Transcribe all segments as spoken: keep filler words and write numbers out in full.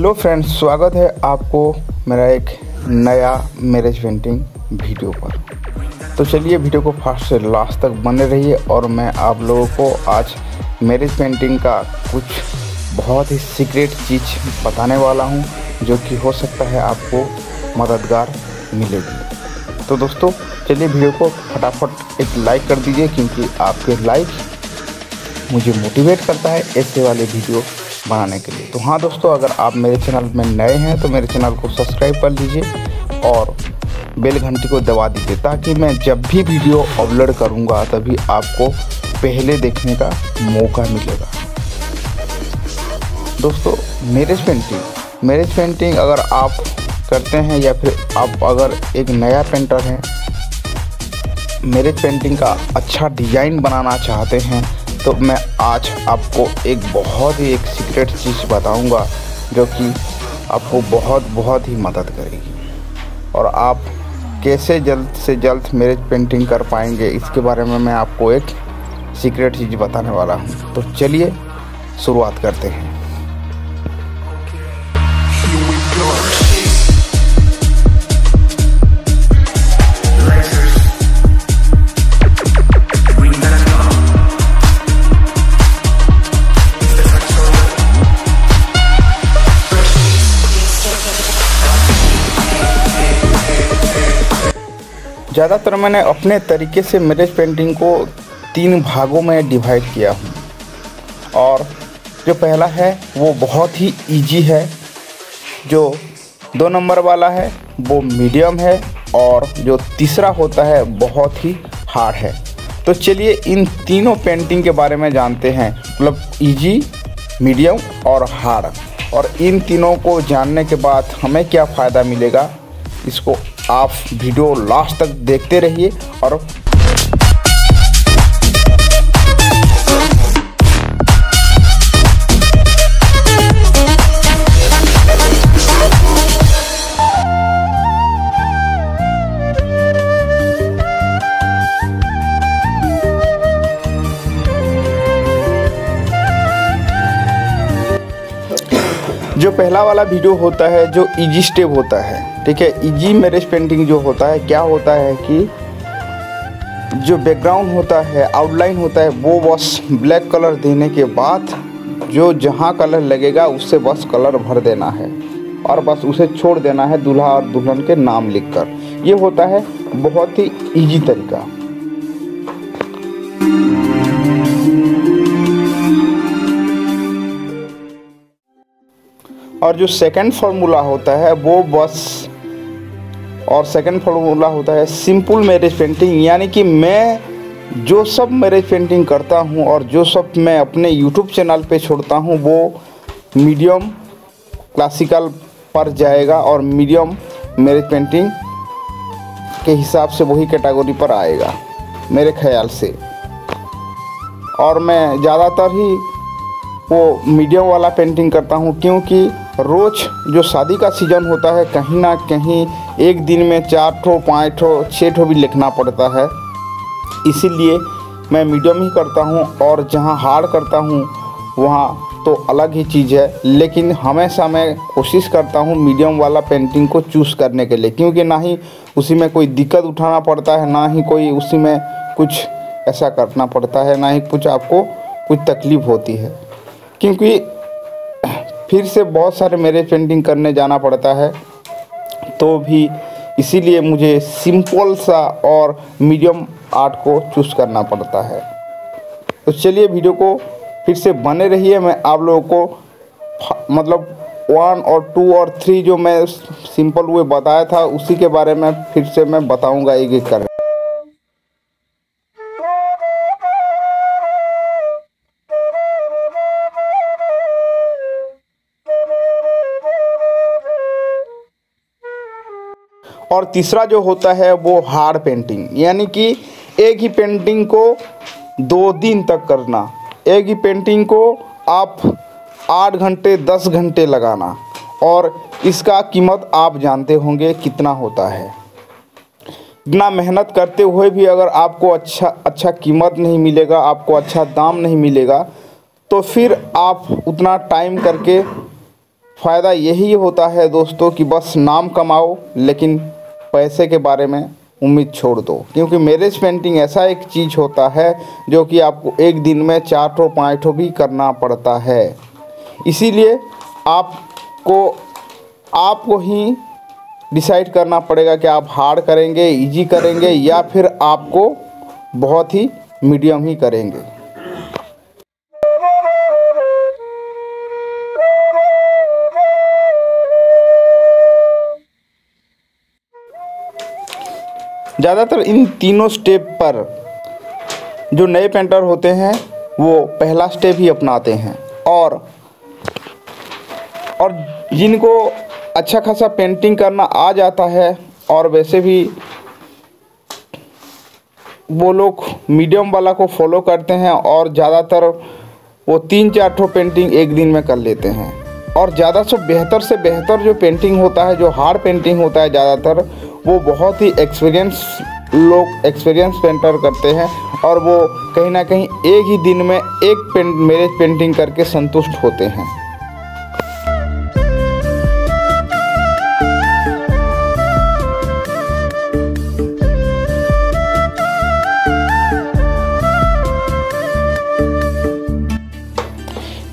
Hello friends, स्वागत है आपको मेरा एक नया मैरिज पेंटिंग वीडियो पर। तो चलिए वीडियो को फर्स्ट से लास्ट तक बने रहिए और मैं आप लोगों को आज मैरिज पेंटिंग का कुछ बहुत ही सीक्रेट चीज़ बताने वाला हूं, जो कि हो सकता है आपको मददगार मिलेगी। तो दोस्तों चलिए वीडियो को फटाफट एक लाइक कर दीजिए, क्योंकि आपके लाइक मुझे मोटिवेट करता है ऐसे वाले वीडियो बनाने के लिए। तो हाँ दोस्तों, अगर आप मेरे चैनल में नए हैं तो मेरे चैनल को सब्सक्राइब कर लीजिए और बेल घंटी को दबा दीजिए, ताकि मैं जब भी वीडियो अपलोड करूँगा तभी आपको पहले देखने का मौका मिलेगा। दोस्तों मैरिज पेंटिंग मैरिज पेंटिंग अगर आप करते हैं या फिर आप अगर एक नया पेंटर हैं, मैरिज पेंटिंग का अच्छा डिज़ाइन बनाना चाहते हैं, तो मैं आज आपको एक बहुत ही एक सीक्रेट चीज़ बताऊंगा, जो कि आपको बहुत बहुत ही मदद करेगी और आप कैसे जल्द से जल्द मैरिज पेंटिंग कर पाएंगे, इसके बारे में मैं आपको एक सीक्रेट चीज़ बताने वाला हूं। तो चलिए शुरुआत करते हैं। ज़्यादातर मैंने अपने तरीके से मैरिज पेंटिंग को तीन भागों में डिवाइड किया हूँ, और जो पहला है वो बहुत ही इजी है, जो दो नंबर वाला है वो मीडियम है, और जो तीसरा होता है बहुत ही हार्ड है। तो चलिए इन तीनों पेंटिंग के बारे में जानते हैं, मतलब इजी, मीडियम और हार्ड। और इन तीनों को जानने के बाद हमें क्या फ़ायदा मिलेगा, इसको आप वीडियो लास्ट तक देखते रहिए। और जो पहला वाला वीडियो होता है जो इजी स्टेप होता है, ठीक है, इजी मैरिज पेंटिंग जो होता है, क्या होता है कि जो बैकग्राउंड होता है, आउटलाइन होता है, वो बस ब्लैक कलर देने के बाद जो जहाँ कलर लगेगा उससे बस कलर भर देना है और बस उसे छोड़ देना है दूल्हा और दुल्हन के नाम लिखकर। ये होता है बहुत ही इजी तरीका। और जो सेकंड फार्मूला होता है वो बस और सेकंड फार्मूला होता है सिंपल मैरिज पेंटिंग, यानी कि मैं जो सब मैरिज पेंटिंग करता हूं और जो सब मैं अपने यूट्यूब चैनल पे छोड़ता हूं वो मीडियम क्लासिकल पर जाएगा और मीडियम मैरिज पेंटिंग के हिसाब से वही कैटेगरी पर आएगा मेरे ख्याल से। और मैं ज़्यादातर ही वो मीडियम वाला पेंटिंग करता हूँ, क्योंकि रोज़ जो शादी का सीज़न होता है, कहीं ना कहीं एक दिन में चार ठो पाँच ठो छः ठो भी लिखना पड़ता है, इसीलिए मैं मीडियम ही करता हूँ। और जहाँ हार्ड करता हूँ वहाँ तो अलग ही चीज़ है, लेकिन हमेशा मैं कोशिश करता हूँ मीडियम वाला पेंटिंग को चूज़ करने के लिए, क्योंकि ना ही उसी में कोई दिक्कत उठाना पड़ता है, ना ही कोई उसी में कुछ ऐसा करना पड़ता है, ना ही कुछ आपको कुछ तकलीफ़ होती है, क्योंकि फिर से बहुत सारे मैरिज पेंटिंग करने जाना पड़ता है। तो भी इसीलिए मुझे सिंपल सा और मीडियम आर्ट को चूज़ करना पड़ता है। तो चलिए वीडियो को फिर से बने रहिए, मैं आप लोगों को मतलब वन और टू और थ्री जो मैं सिंपल वे बताया था उसी के बारे में फिर से मैं बताऊंगा एक एक कर। और तीसरा जो होता है वो हार्ड पेंटिंग, यानी कि एक ही पेंटिंग को दो दिन तक करना, एक ही पेंटिंग को आप आठ घंटे दस घंटे लगाना, और इसका कीमत आप जानते होंगे कितना होता है। इतना मेहनत करते हुए भी अगर आपको अच्छा अच्छा कीमत नहीं मिलेगा, आपको अच्छा दाम नहीं मिलेगा, तो फिर आप उतना टाइम करके फ़ायदा यही होता है दोस्तों कि बस नाम कमाओ लेकिन पैसे के बारे में उम्मीद छोड़ दो, क्योंकि मैरिज पेंटिंग ऐसा एक चीज़ होता है जो कि आपको एक दिन में चार ठो पाँच ठो भी करना पड़ता है। इसीलिए आपको आपको ही डिसाइड करना पड़ेगा कि आप हार्ड करेंगे, इजी करेंगे या फिर आपको बहुत ही मीडियम ही करेंगे। ज़्यादातर इन तीनों स्टेप पर जो नए पेंटर होते हैं वो पहला स्टेप ही अपनाते हैं, और और जिनको अच्छा खासा पेंटिंग करना आ जाता है और वैसे भी वो लोग मीडियम वाला को फॉलो करते हैं और ज़्यादातर वो तीन चार ठो पेंटिंग एक दिन में कर लेते हैं। और ज़्यादा से बेहतर से बेहतर जो पेंटिंग होता है, जो हार्ड पेंटिंग होता है, ज़्यादातर वो बहुत ही एक्सपीरियंस लोग एक्सपीरियंस पेंटर करते हैं और वो कहीं ना कहीं एक ही दिन में एक पेंट मैरिज पेंटिंग करके संतुष्ट होते हैं।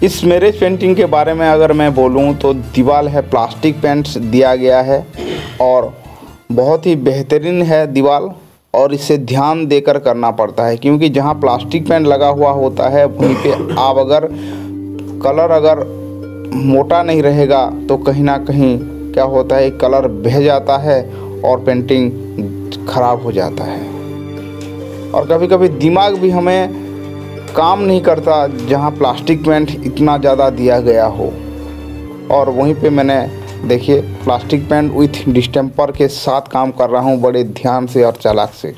इस मैरिज पेंटिंग के बारे में अगर मैं बोलूं तो दीवार है प्लास्टिक पेंट्स दिया गया है और बहुत ही बेहतरीन है दीवार, और इसे ध्यान देकर करना पड़ता है क्योंकि जहां प्लास्टिक पेंट लगा हुआ होता है वहीं पे आप अगर कलर अगर मोटा नहीं रहेगा तो कहीं ना कहीं क्या होता है कलर बह जाता है और पेंटिंग खराब हो जाता है। और कभी कभी दिमाग भी हमें काम नहीं करता जहां प्लास्टिक पेंट इतना ज़्यादा दिया गया हो। और वहीं पे मैंने देखिए प्लास्टिक पेंट विथ डिस्टेंपर के साथ काम कर रहा हूं बड़े ध्यान से और चालाक से।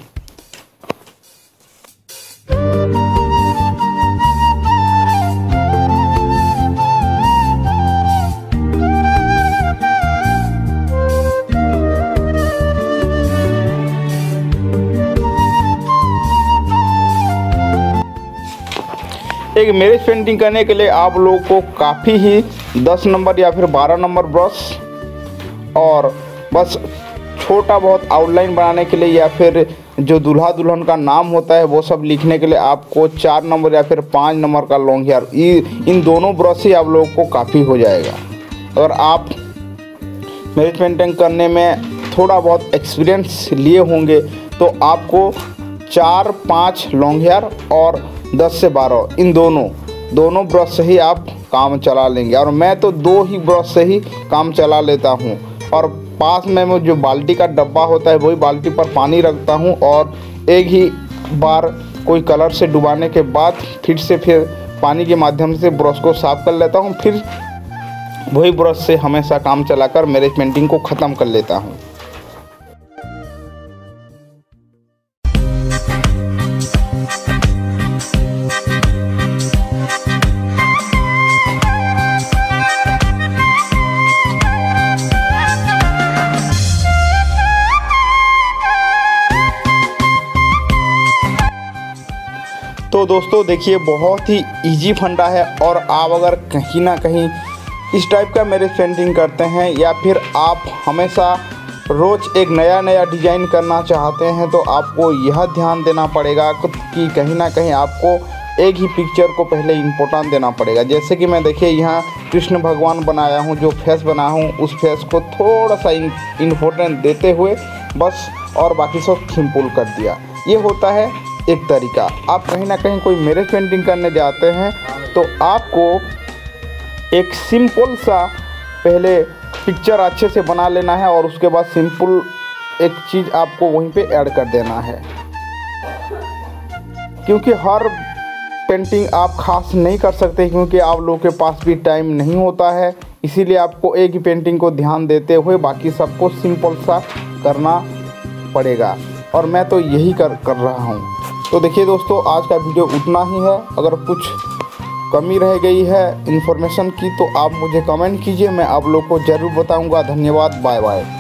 एक मैरिज पेंटिंग करने के लिए आप लोगों को काफ़ी ही दस नंबर या फिर बारह नंबर ब्रश और बस छोटा बहुत आउटलाइन बनाने के लिए या फिर जो दूल्हा दुल्हन का नाम होता है वो सब लिखने के लिए आपको चार नंबर या फिर पाँच नंबर का लॉन्ग हेयर, इन दोनों ब्रश ही आप लोगों को काफ़ी हो जाएगा। अगर आप मैरिज पेंटिंग करने में थोड़ा बहुत एक्सपीरियंस लिए होंगे तो आपको चार पाँच लॉन्ग हेयर और दस से बारह इन दोनों दोनों ब्रश से ही आप काम चला लेंगे। और मैं तो दो ही ब्रश से ही काम चला लेता हूं और पास में मैं जो बाल्टी का डब्बा होता है वही बाल्टी पर पानी रखता हूं और एक ही बार कोई कलर से डुबाने के बाद फिर से फिर पानी के माध्यम से ब्रश को साफ कर लेता हूं, फिर वही ब्रश से हमेशा काम चलाकर मैरिज पेंटिंग को ख़त्म कर लेता हूँ। तो दोस्तों देखिए बहुत ही इजी फंडा है, और आप अगर कहीं ना कहीं इस टाइप का मैरिज पेंटिंग करते हैं या फिर आप हमेशा रोज़ एक नया नया डिज़ाइन करना चाहते हैं तो आपको यह ध्यान देना पड़ेगा कि कहीं ना कहीं आपको एक ही पिक्चर को पहले इम्पोर्टेंट देना पड़ेगा। जैसे कि मैं देखिए यहाँ कृष्ण भगवान बनाया हूँ, जो फेस बना हूँ उस फेस को थोड़ा सा इम्पोर्टेंट देते हुए बस, और बाकी सब सिंपल कर दिया। ये होता है एक तरीका। आप कहीं ना कहीं कोई मैरिज पेंटिंग करने जाते हैं तो आपको एक सिंपल सा पहले पिक्चर अच्छे से बना लेना है और उसके बाद सिंपल एक चीज़ आपको वहीं पे ऐड कर देना है, क्योंकि हर पेंटिंग आप खास नहीं कर सकते क्योंकि आप लोगों के पास भी टाइम नहीं होता है। इसीलिए आपको एक ही पेंटिंग को ध्यान देते हुए बाकी सबको सिंपल सा करना पड़ेगा, और मैं तो यही कर कर रहा हूँ। तो देखिए दोस्तों आज का वीडियो उतना ही है, अगर कुछ कमी रह गई है इन्फॉर्मेशन की तो आप मुझे कमेंट कीजिए, मैं आप लोग को ज़रूर बताऊंगा। धन्यवाद, बाय बाय।